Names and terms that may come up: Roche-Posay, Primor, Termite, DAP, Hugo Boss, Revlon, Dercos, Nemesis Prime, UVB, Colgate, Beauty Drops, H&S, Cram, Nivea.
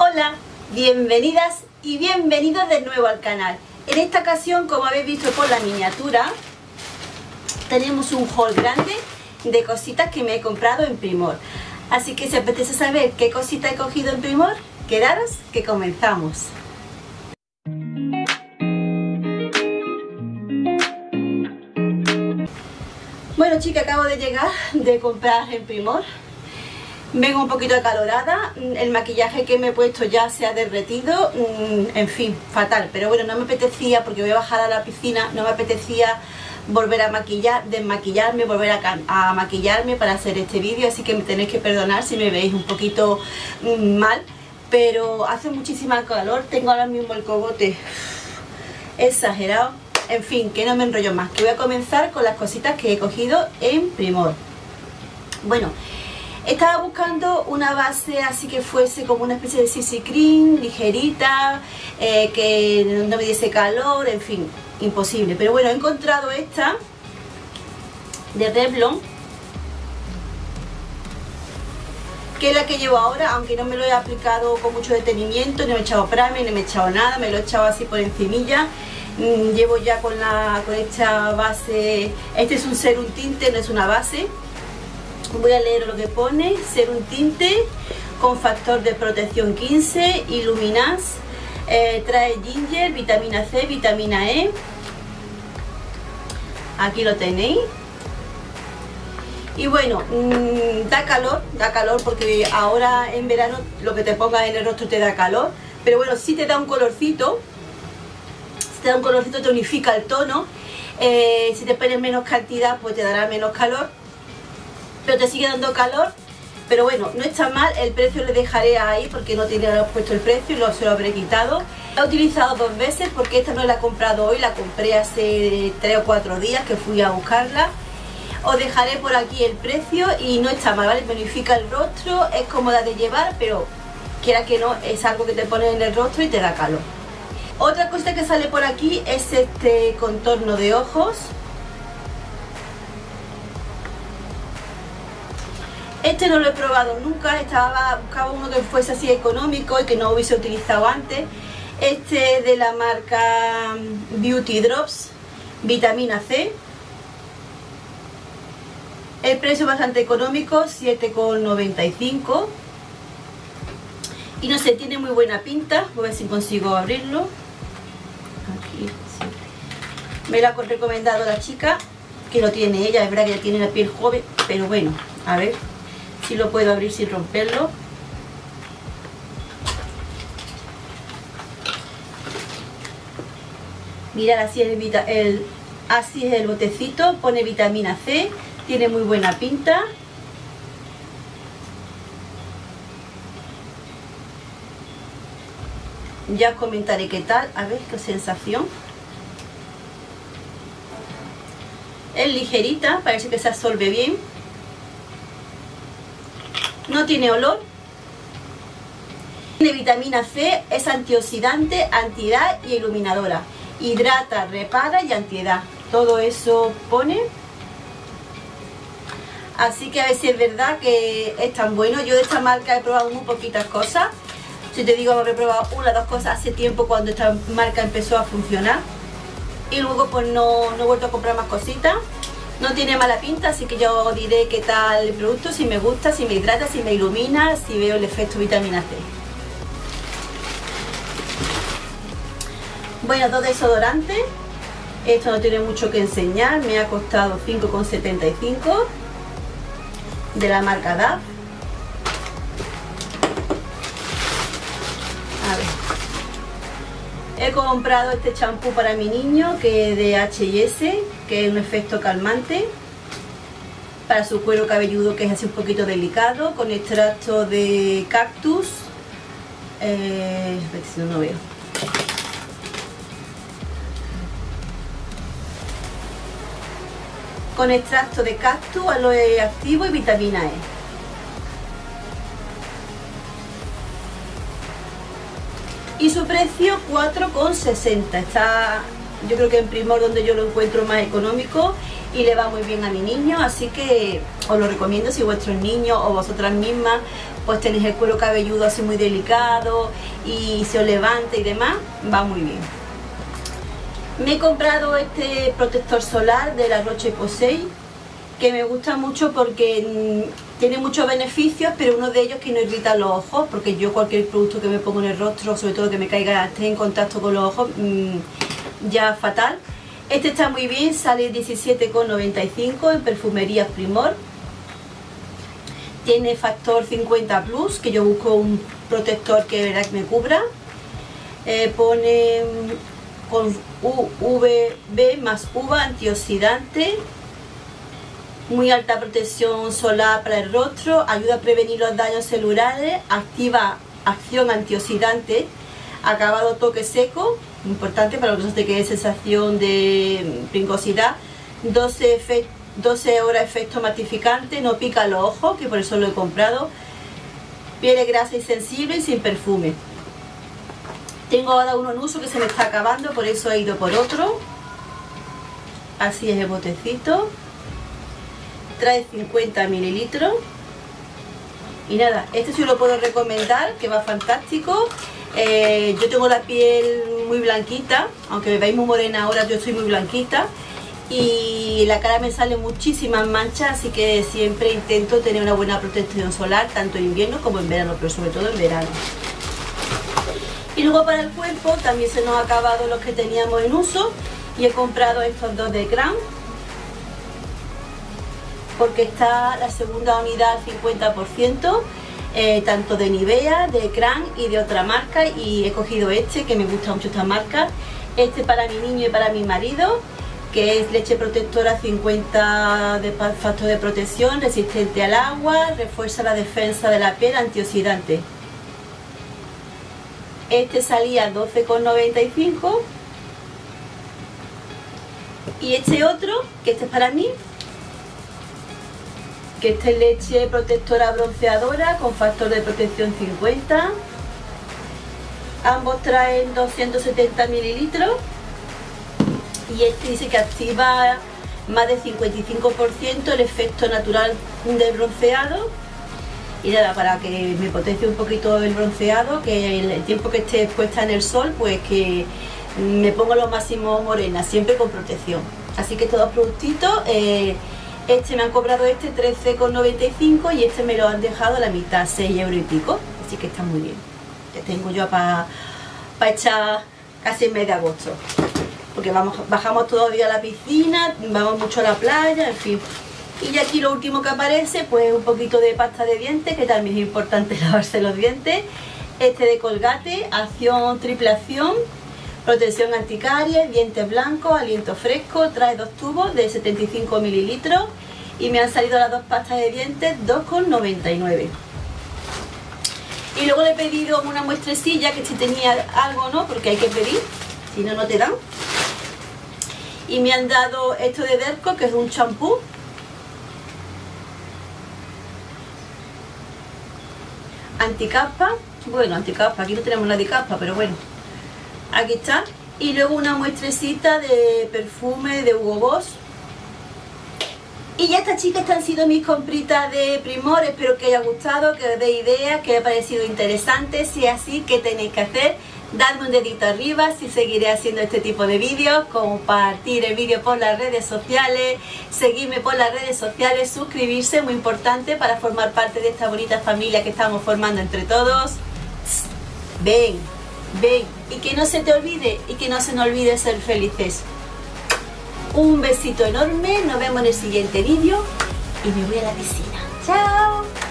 Hola, bienvenidas y bienvenidos de nuevo al canal. En esta ocasión, como habéis visto por la miniatura, tenemos un haul grande de cositas que me he comprado en Primor. Así que si os apetece saber qué cosita he cogido en Primor, quedaros que comenzamos. Bueno chicas, acabo de llegar de comprar en Primor. Vengo un poquito acalorada, el maquillaje que me he puesto ya se ha derretido, en fin, fatal. Pero bueno, no me apetecía, porque voy a bajar a la piscina, no me apetecía volver a maquillar, desmaquillarme, volver a maquillarme para hacer este vídeo. Así que me tenéis que perdonar si me veis un poquito mal, pero hace muchísima calor, tengo ahora mismo el cogote exagerado. En fin, que no me enrollo más, que voy a comenzar con las cositas que he cogido en Primor. Bueno, estaba buscando una base así que fuese como una especie de CC cream, ligerita, que no me diese calor, en fin, imposible. Pero bueno, he encontrado esta de Revlon, que es la que llevo ahora, aunque no me lo he aplicado con mucho detenimiento, no me he echado primer, no me he echado nada, me lo he echado así por encimilla. Llevo ya con esta base, este es un serum tinte, no es una base. Voy a leer lo que pone: ser un tinte con factor de protección 15, iluminas, trae ginger, vitamina C, vitamina E. Aquí lo tenéis. Y bueno, da calor porque ahora en verano lo que te pongas en el rostro te da calor. Pero bueno, sí te da un colorcito, si te da un colorcito te unifica el tono. Si te pones menos cantidad pues te dará menos calor, pero te sigue dando calor. Pero bueno, no está mal. El precio le dejaré ahí porque no tiene puesto el precio y se lo habré quitado. La he utilizado dos veces porque esta no la he comprado hoy, la compré hace 3 o 4 días que fui a buscarla. Os dejaré por aquí el precio y no está mal, ¿vale? Me unifica el rostro, es cómoda de llevar, pero quiera que no, es algo que te pones en el rostro y te da calor. Otra cosa que sale por aquí es este contorno de ojos. Este no lo he probado nunca, buscaba uno que fuese así económico y que no hubiese utilizado antes. Este de la marca Beauty Drops, vitamina C. El precio bastante económico, 7,95. Y no sé, tiene muy buena pinta, voy a ver si consigo abrirlo. Aquí, sí. Me lo ha recomendado la chica, que lo tiene ella, es verdad que ya tiene la piel joven, pero bueno, a ver si lo puedo abrir sin romperlo. Mirad, así es el botecito, pone vitamina C, tiene muy buena pinta. Ya os comentaré qué tal, a ver qué sensación. Es ligerita, parece que se absorbe bien. No tiene olor. Tiene vitamina C, es antioxidante, antiedad y iluminadora. Hidrata, repara y antiedad. Todo eso pone. Así que a ver si es verdad que es tan bueno. Yo de esta marca he probado muy poquitas cosas. Si te digo, habré probado una o dos cosas hace tiempo cuando esta marca empezó a funcionar. Y luego pues no he vuelto a comprar más cositas. No tiene mala pinta, así que yo os diré qué tal el producto, si me gusta, si me hidrata, si me ilumina, si veo el efecto vitamina C. Bueno, dos desodorantes. Esto no tiene mucho que enseñar, me ha costado 5,75 de la marca DAP. He comprado este champú para mi niño, que es de H&S, que es un efecto calmante para su cuero cabelludo, que es así un poquito delicado, con extracto de cactus. A ver si no veo. Con extracto de cactus, aloe activo y vitamina E. Y su precio 4,60. Está, yo creo que en Primor donde yo lo encuentro más económico. y le va muy bien a mi niño, así que os lo recomiendo si vuestros niños o vosotras mismas pues tenéis el cuero cabelludo así muy delicado y se os levanta y demás, va muy bien. Me he comprado este protector solar de la Roche-Posay, que me gusta mucho porque tiene muchos beneficios, pero uno de ellos es que no irrita los ojos, porque yo cualquier producto que me pongo en el rostro, sobre todo que me caiga, esté en contacto con los ojos, ya fatal. Este está muy bien, sale 17,95 en perfumerías Primor. Tiene factor 50+, que yo busco un protector que de verdad me cubra. Pone con UVB más uva antioxidante. Muy alta protección solar para el rostro, ayuda a prevenir los daños celulares, activa acción antioxidante, acabado toque seco, importante para que no te quede sensación de pringosidad, 12 horas efecto matificante, no pica los ojos, que por eso lo he comprado, piel grasa y sensible y sin perfume. Tengo ahora uno en uso que se me está acabando, por eso he ido por otro. Así es el botecito. Trae 50 mililitros y nada, este sí lo puedo recomendar, que va fantástico. Yo tengo la piel muy blanquita, aunque me veáis muy morena ahora, yo soy muy blanquita y la cara me sale muchísimas manchas, así que siempre intento tener una buena protección solar tanto en invierno como en verano, pero sobre todo en verano. Y luego para el cuerpo también se nos ha acabado los que teníamos en uso y he comprado estos dos de Cram, porque está la segunda unidad al 50%, tanto de Nivea, de Cram y de otra marca, y he cogido este que me gusta mucho esta marca, este para mi niño y para mi marido, que es leche protectora 50 de factor de protección, resistente al agua, refuerza la defensa de la piel, antioxidante. Este salía 12,95 y este otro, que este es para mí, que esta es leche protectora bronceadora con factor de protección 50. Ambos traen 270 mililitros y este dice que activa más del 55% el efecto natural del bronceado. Y nada, para que me potencie un poquito el bronceado, que el tiempo que esté expuesta en el sol, pues que me ponga lo máximo morena, siempre con protección. Así que estos dos productitos, este me han cobrado este 13,95 y este me lo han dejado a la mitad, 6 € y pico, así que está muy bien. Que tengo yo para echar casi el mes de agosto, porque bajamos todo el día a la piscina, vamos mucho a la playa, en fin. Y aquí lo último que aparece pues un poquito de pasta de dientes, que también es importante lavarse los dientes. Este de Colgate, acción triple acción, protección anticaries, dientes blancos, aliento fresco, trae 2 tubos de 75 mililitros y me han salido las dos pastas de dientes 2,99. Y luego le he pedido una muestrecilla, que si tenía algo, ¿no? Porque hay que pedir, si no, no te dan. Y me han dado esto de Dercos, que es un champú. Anticaspa, bueno, anticaspa, aquí no tenemos la de caspa, pero bueno. Aquí está. Y luego una muestrecita de perfume de Hugo Boss. Y ya está, chicas, estas han sido mis compritas de Primor. Espero que os haya gustado, que os dé ideas, que os haya parecido interesante. Si es así, ¿qué tenéis que hacer? Dadme un dedito arriba si seguiré haciendo este tipo de vídeos, compartir el vídeo por las redes sociales, seguirme por las redes sociales, suscribirse, muy importante para formar parte de esta bonita familia que estamos formando entre todos. Ven, y que no se te olvide, y que no se nos olvide ser felices. Un besito enorme, nos vemos en el siguiente vídeo y me voy a la piscina. ¡Chao!